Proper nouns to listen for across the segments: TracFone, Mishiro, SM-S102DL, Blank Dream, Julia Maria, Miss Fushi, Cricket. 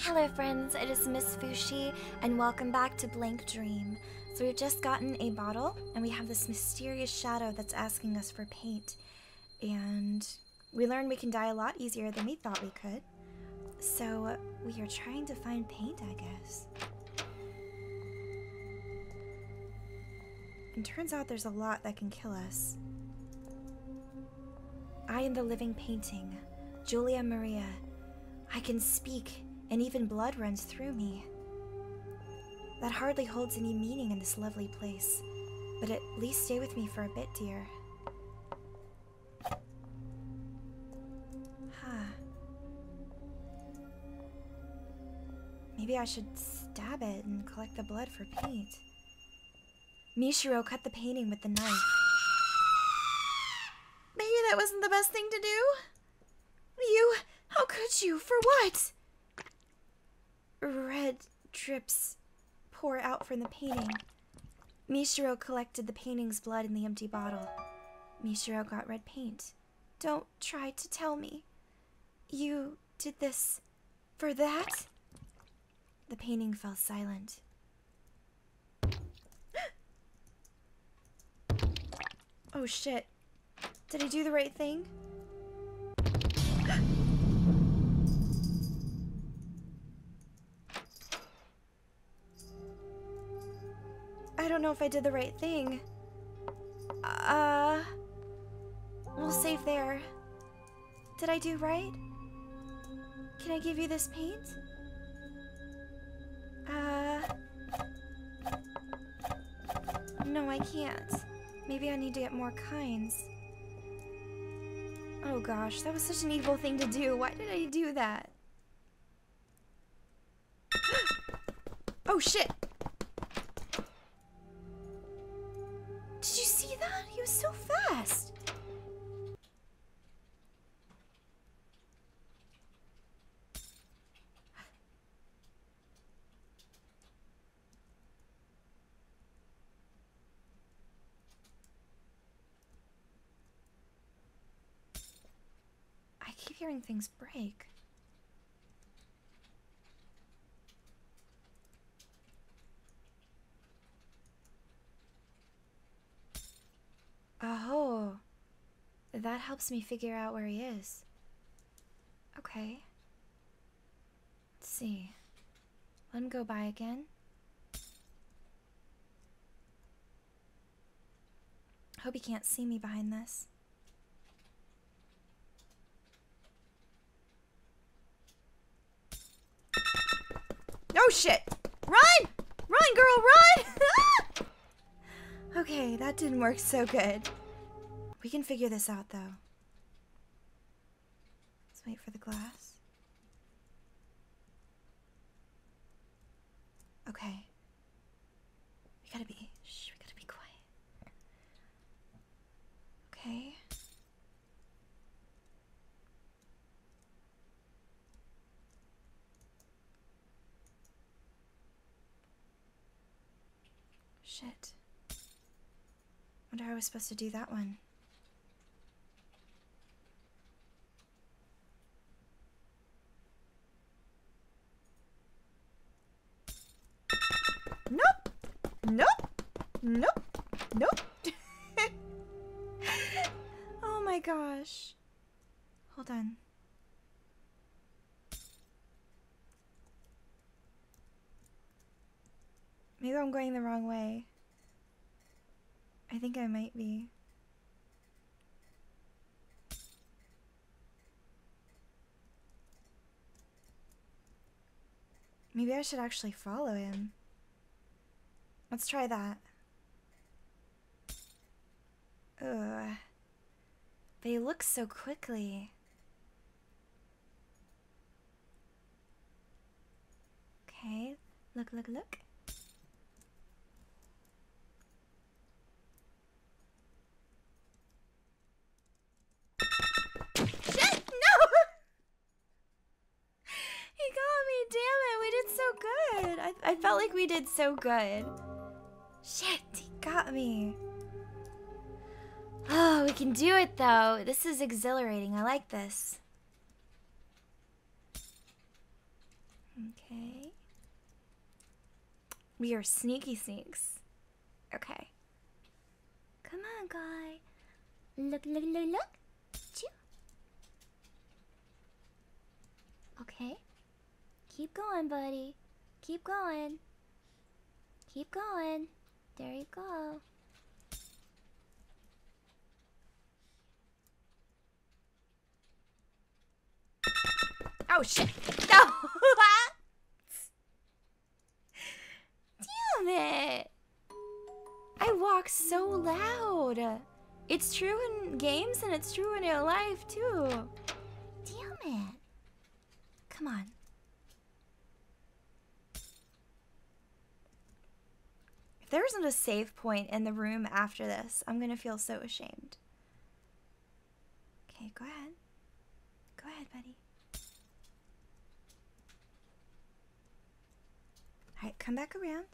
Hello friends, it is Miss Fushi, and welcome back to Blank Dream. So we've just gotten a bottle, and we have this mysterious shadow that's asking us for paint. And we learned we can die a lot easier than we thought we could. So we are trying to find paint, I guess. And turns out there's a lot that can kill us. I am the living painting, Julia Maria. I can speak, and even blood runs through me. That hardly holds any meaning in this lovely place, but at least stay with me for a bit, dear. Huh. Maybe I should stab it and collect the blood for paint. Mishiro cut the painting with the knife. Maybe that wasn't the best thing to do? You, how could you? For what? Red drips pour out from the painting. Mishiro collected the painting's blood in the empty bottle. Mishiro got red paint. Don't try to tell me. You did this for that? The painting fell silent. Oh shit. Did I do the right thing? I don't know if I did the right thing. We'll save there. Did I do right? Can I give you this paint? No, I can't. Maybe I need to get more kinds. Oh gosh, that was such an evil thing to do. Why did I do that? Oh shit! Did you see that? He was so fast! I keep hearing things break. Oh, that helps me figure out where he is. Okay. Let's see. Let him go by again. Hope he can't see me behind this. Oh shit! Run! Run, girl, run! Okay, that didn't work so good. We can figure this out, though. Let's wait for the glass. Okay. We gotta be quiet. Okay. Shit. I wonder how I was supposed to do that one. Nope! Nope! Nope! Nope! Oh my gosh. Hold on. Maybe I'm going the wrong way. I think I might be. Maybe I should actually follow him. Let's try that. Ugh. But he looks so quickly. Okay, look, look, look. I felt like we did so good. Shit, he got me. Oh, we can do it though. This is exhilarating. I like this. Okay. We are sneaky sneaks. Okay. Come on, guy. Look, look, look, look. Choo. Okay. Keep going, buddy. Keep going. Keep going. There you go. Oh, shit. No. Damn it. I walk so loud. It's true in games and it's true in real life, too. Damn it. Come on. If there isn't a save point in the room after this, I'm gonna feel so ashamed. Okay, go ahead. Go ahead, buddy. Alright, come back around,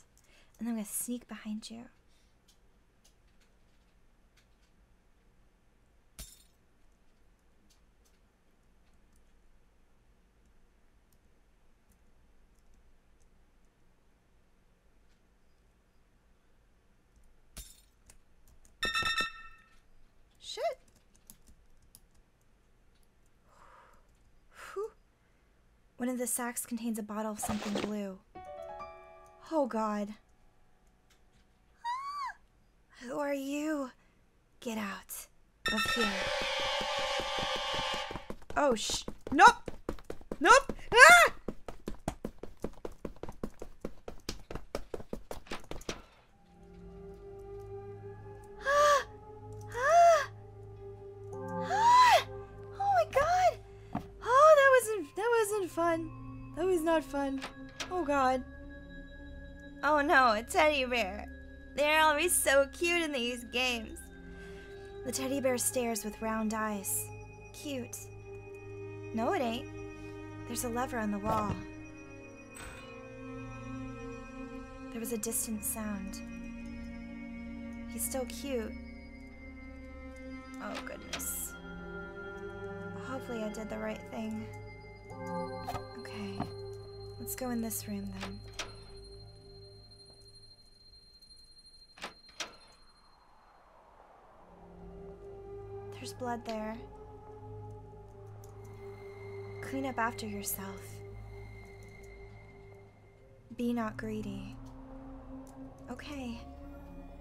and I'm gonna sneak behind you. Shit. Whew. One of the sacks contains a bottle of something blue. Oh God. Who are you? Get out of here. Oh sh. Nope. Nope. Ah! Fun. Oh God. Oh no, a teddy bear. They're always so cute in these games. The teddy bear stares with round eyes. Cute. No, it ain't. There's a lever on the wall. There was a distant sound. He's still cute. Oh goodness. Hopefully I did the right thing. Okay. Let's go in this room, then. There's blood there. Clean up after yourself. Be not greedy. Okay.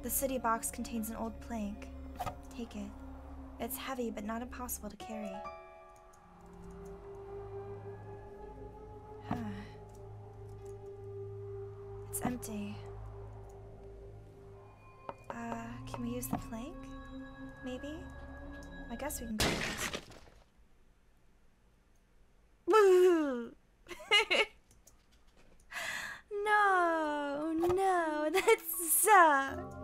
The city box contains an old plank. Take it. It's heavy, but not impossible to carry. Empty. Can we use the plank? Maybe? I guess we can go first. No, no, that sucks.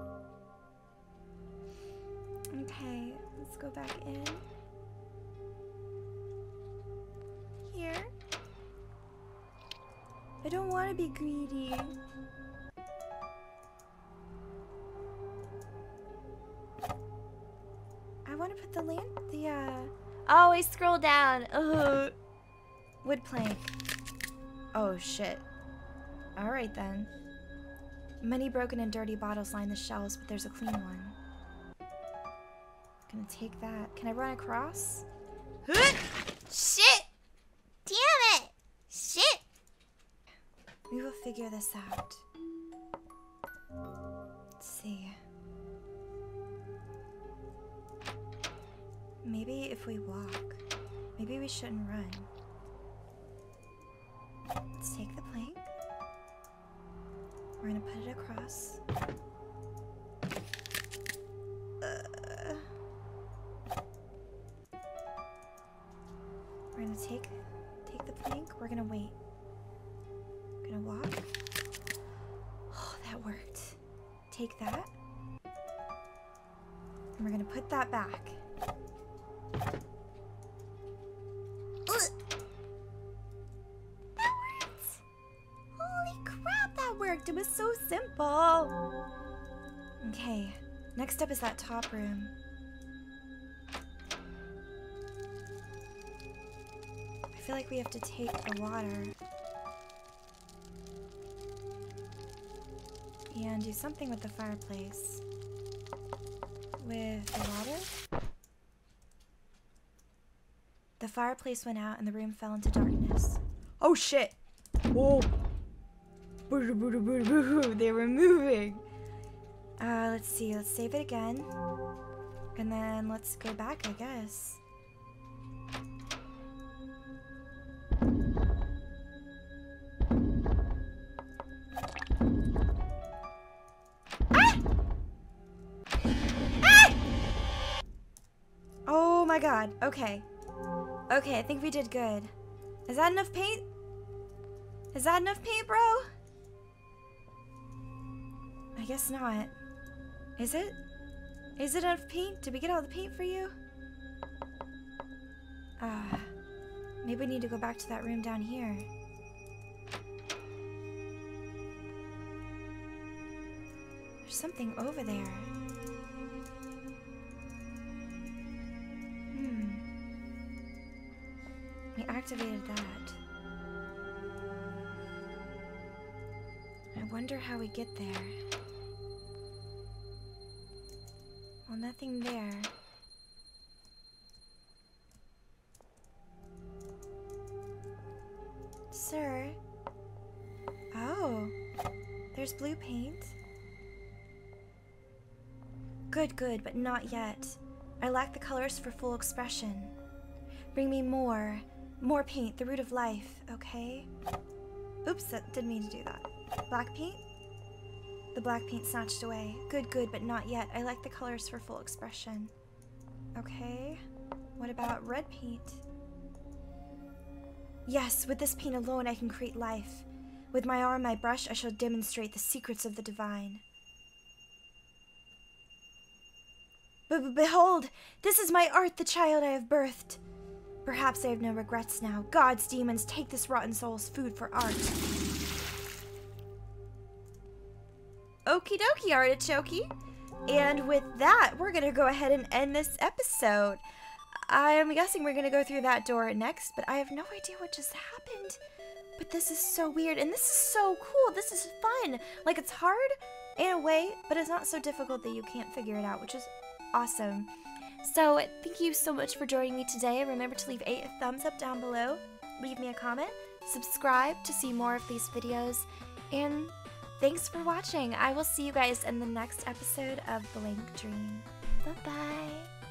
Okay, let's go back in. Here. I don't want to be greedy. Oh, I scroll down. Ugh. Wood plank. Oh shit. All right then. Many broken and dirty bottles line the shelves, but there's a clean one. I'm gonna take that. Can I run across? Shit! Damn it! Shit! We will figure this out. Let's see. Maybe if we walk, maybe we shouldn't run. Let's take the plank. We're gonna put it across. We're gonna take the plank. We're gonna wait. We're gonna walk. Oh, that worked. Take that. And we're gonna put that back. It was so simple. Okay, next up is that top room. I feel like we have to take the water. and do something with the fireplace. With the water? The fireplace went out and the room fell into darkness. Oh shit! Whoa! Boo boo boo boo boo! They were moving! Let's see, let's save it again. And then let's go back, I guess. Ah! Ah! Oh my god, okay. Okay, I think we did good. Is that enough paint? Is that enough paint, bro? I guess not. Is it? Is it enough paint? Did we get all the paint for you? Maybe we need to go back to that room down here. There's something over there. Hmm. We activated that. I wonder how we get there. Well, nothing there. Sir? Oh, there's blue paint. Good, good, but not yet. I lack the colors for full expression. Bring me more. More paint, the root of life, okay? Oops, that didn't mean to do that. Black paint? The black paint snatched away. Good, good, but not yet. I like the colors for full expression. Okay. What about red paint? Yes, with this paint alone I can create life. With my arm, my brush, I shall demonstrate the secrets of the divine. Behold, this is my art, the child I have birthed. Perhaps I have no regrets now. God's demons, take this rotten soul's food for art. Okie dokie, artichokey. And with that, we're going to go ahead and end this episode. I'm guessing we're going to go through that door next, but I have no idea what just happened. But this is so weird, and this is so cool. This is fun. Like, it's hard in a way, but it's not so difficult that you can't figure it out, which is awesome. So, thank you so much for joining me today. Remember to leave a thumbs up down below. Leave me a comment. Subscribe to see more of these videos. And thanks for watching. I will see you guys in the next episode of Blank Dream. Bye-bye.